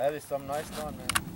That is some nice time, man.